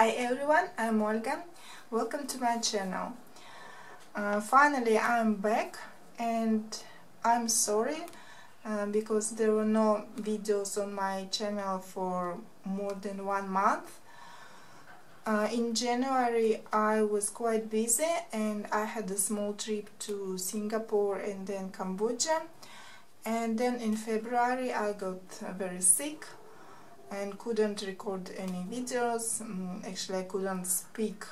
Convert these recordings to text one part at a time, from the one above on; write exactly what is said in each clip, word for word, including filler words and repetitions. Hi everyone, I'm Olga. Welcome to my channel. Uh, finally I'm back, and I'm sorry uh, because there were no videos on my channel for more than one month. Uh, in January I was quite busy and I had a small trip to Singapore and then Cambodia, and then in February I got very sick and couldn't record any videos. Um, actually, I couldn't speak.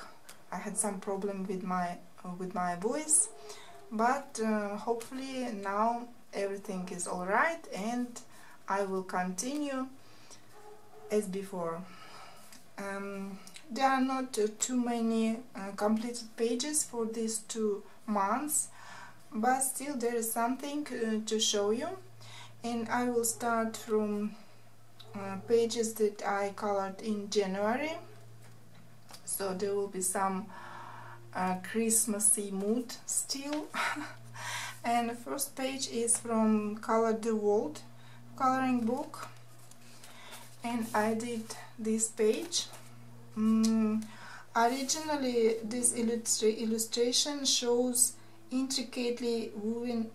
I had some problem with my uh, with my voice, but uh, hopefully now everything is all right and I will continue as before. Um, there are not uh, too many uh, completed pages for these two months, but still there is something uh, to show you, and I will start from Uh, pages that I colored in January, so there will be some uh, Christmassy mood still. And the first page is from Color the World coloring book, and I did this page. Mm, originally this illustra illustration shows intricately woven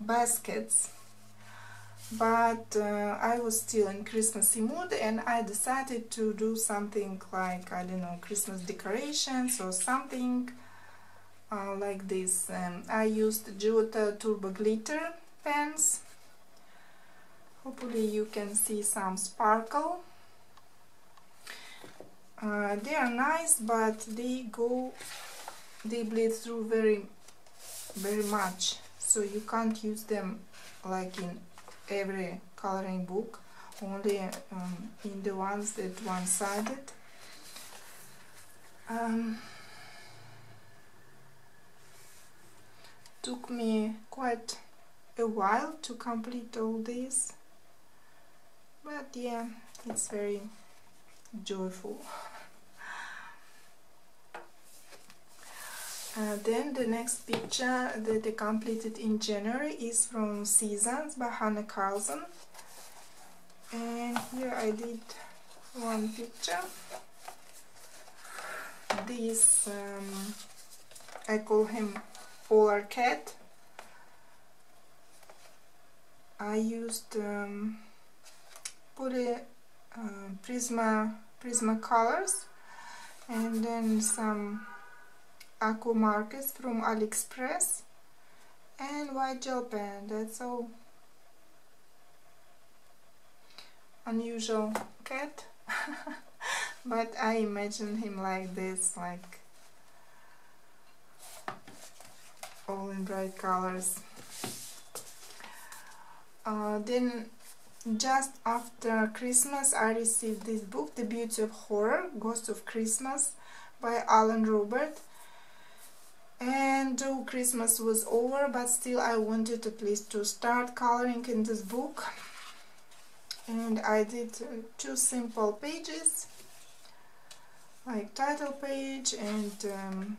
baskets, but uh, I was still in Christmassy mood and I decided to do something like, I don't know, Christmas decorations or something uh, like this. Um, I used Jota Turbo Glitter Pens. Hopefully you can see some sparkle. Uh, they are nice, but they go, they bleed through very, very much, so you can't use them like in every coloring book, only um, in the ones that one-sided. Um, took me quite a while to complete all this, but yeah, it's very joyful. Uh, then the next picture that I completed in January is from Seasons by Hannah Carlson, and here I did one picture. This, um, I call him Polar Cat. I used um, poly, uh, Prisma, Prismacolors, and then some Aku Marcus from AliExpress and white gel pen. That's all. Unusual cat. But I imagine him like this, like all in bright colors. Uh, then just after Christmas I received this book, The Beauty of Horror Ghosts of Christmas by Alan Robert. And though Christmas was over, but still I wanted at least to start coloring in this book, and I did two simple pages, like title page and um,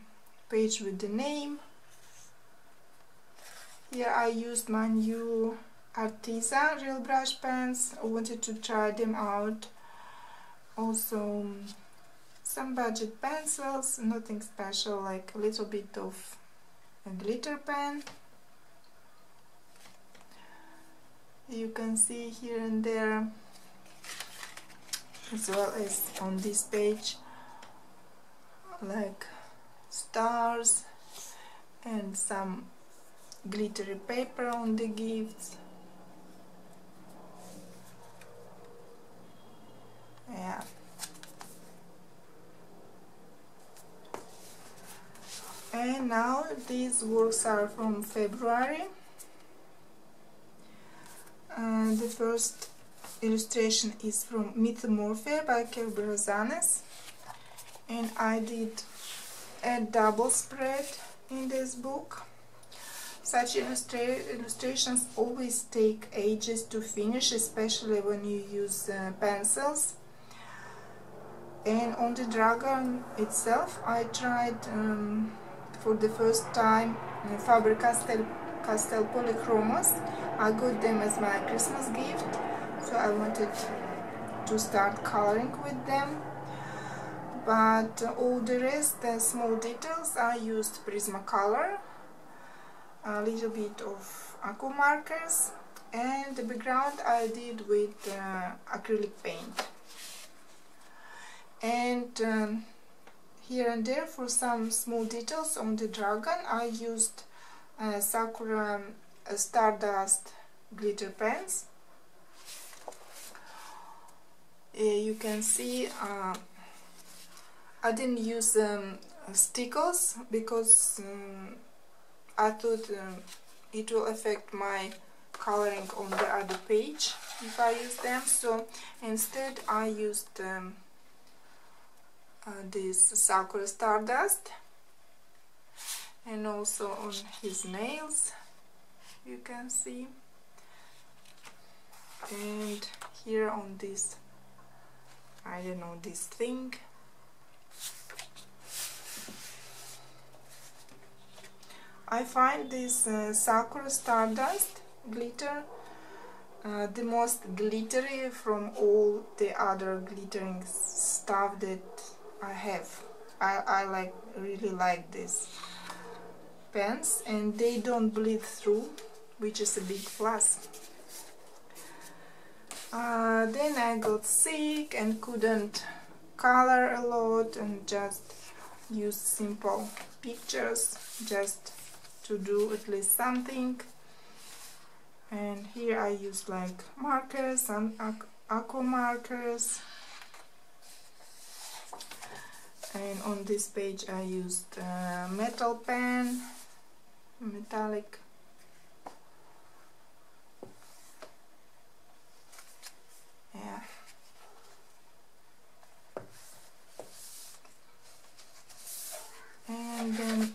page with the name. Here I used my new Arteza Real Brush pens. I wanted to try them out. Also some budget pencils, nothing special, like a little bit of a glitter pen. You can see here and there, as well as on this page, like stars and some glittery paper on the gifts. Yeah. And now these works are from February. Uh, the first illustration is from Mythomorphia by Kerby Rosanes, and I did a double spread in this book. Such illustra illustrations always take ages to finish, especially when you use uh, pencils. And on the dragon itself I tried um, for the first time Faber-Castell Polychromos. I got them as my Christmas gift, so I wanted to start coloring with them. but all the rest, the small details, I used Prismacolor, a little bit of Aku Marcus, and the background I did with uh, acrylic paint. And um, here and there, for some small details on the dragon, I used uh, Sakura Stardust glitter pens. Uh, you can see uh, I didn't use um, stickles because um, I thought um, it will affect my coloring on the other page if I use them, so instead I used um, uh, this Sakura Stardust, and also on his nails you can see, and here on this, I don't know, this thing. I find this uh, Sakura Stardust glitter uh, the most glittery from all the other glittering stuff that I have. I, I like really like these pens, and they don't bleed through, which is a big plus. Uh, then I got sick and couldn't color a lot, and just used simple pictures just to do at least something. And here I used like markers and aqua markers, and on this page I used a metal pen, metallic, yeah. And then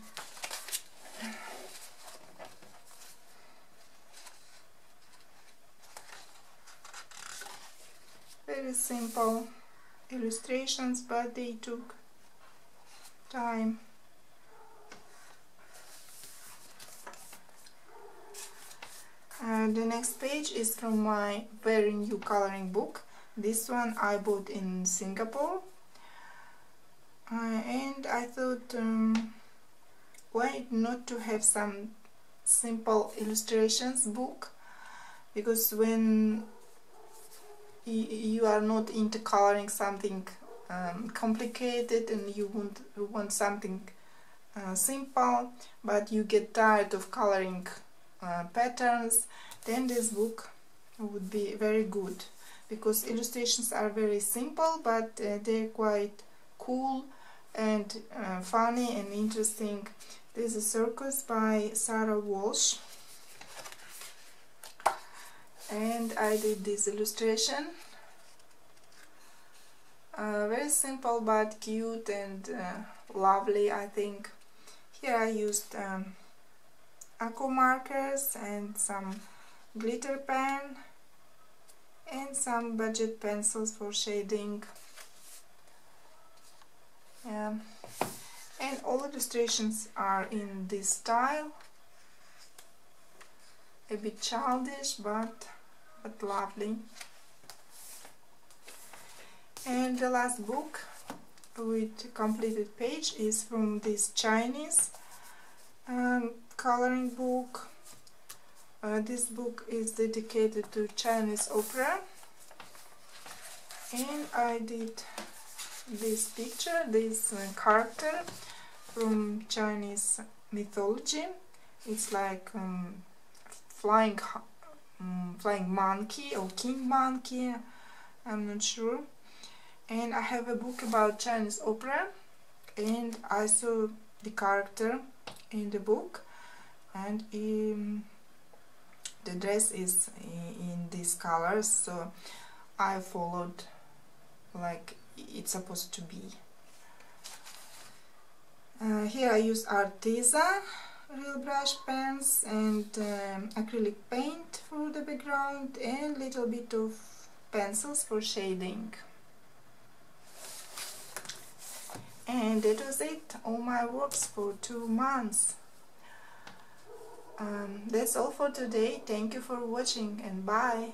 very simple illustrations, but they took time. Uh, the next page is from my very new coloring book. This one I bought in Singapore, uh, and I thought um, why not to have some simple illustrations book, because when you are not into coloring something um, complicated and you want, want something uh, simple, but you get tired of coloring uh, patterns, then this book would be very good, because illustrations are very simple, but uh, they're quite cool and uh, funny and interesting. This is Circus by Sarah Walsh, and I did this illustration, uh, very simple but cute and uh, lovely, I think. Here I used um, Aku markers and some glitter pen and some budget pencils for shading, yeah. And all illustrations are in this style, a bit childish but but lovely. And the last book with completed page is from this Chinese um, coloring book. Uh, this book is dedicated to Chinese opera, and I did this picture, this uh, character from Chinese mythology. It's like um, flying um, flying monkey or king monkey, I'm not sure. And I have a book about Chinese opera, and I saw the character in the book, and um, the dress is in these colors, so I followed like it's supposed to be. Uh, here I use Arteza Real Brush pens and um, acrylic paint for the background, and little bit of pencils for shading. And that was it, all my works for two months. Um, that's all for today. Thank you for watching, and bye!